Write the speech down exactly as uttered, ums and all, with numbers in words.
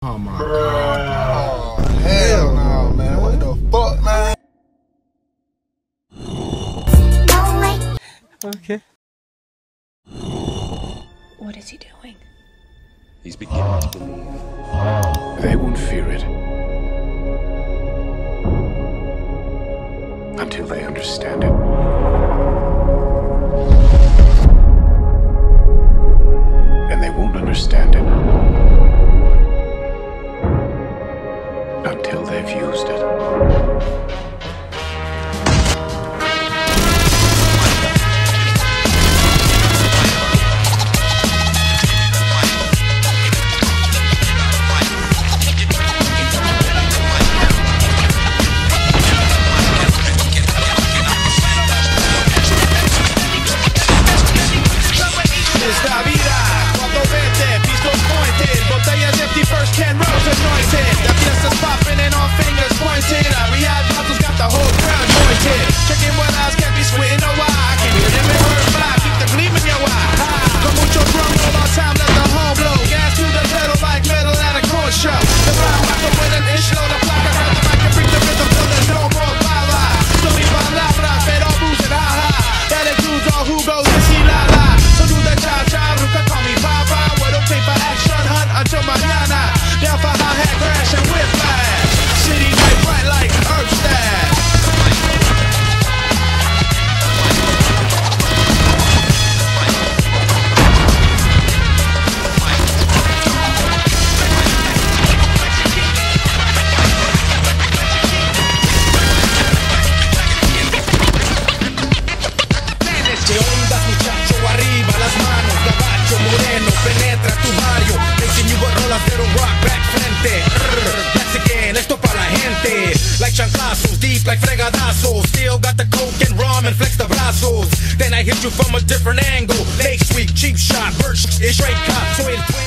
Oh my God. Oh, hell no, man. What the fuck, man? Okay. What is he doing? He's beginning to believe. They won't fear it. Until they understand it. And they won't understand it. Until they've used it. Esta vida, cuando vete, pistol pointed, botellas empty first ten rows anointed. Popping and all fingers pointed. I rehab models got the whole crowd pointed. Checking what eyes can't be sweating a while. I can hear them in her fly. Keep the gleam in your eye. High. Come with your drum roll all time. Let the horn blow. Gas to the pedal like metal at a corn show. The fly whopper with an inch load of block. I got the mic and bring the rhythm till there's no more fly line. So we find live but I fed all booze and high high. That includes all who goes and see la la. So do the child child who can call me Baba. What a paper action hunt until my nana. Down for hi-hat crash and whip. Penetra tu barrio, making you a roller, pero rock back frente. That's again, esto pa' la gente. Like chanclazos, deep like fregadazos. Still got the coke and rum and flex the brazos. Then I hit you from a different angle. Late sweep, cheap shot, birch, it's straight cop, so it's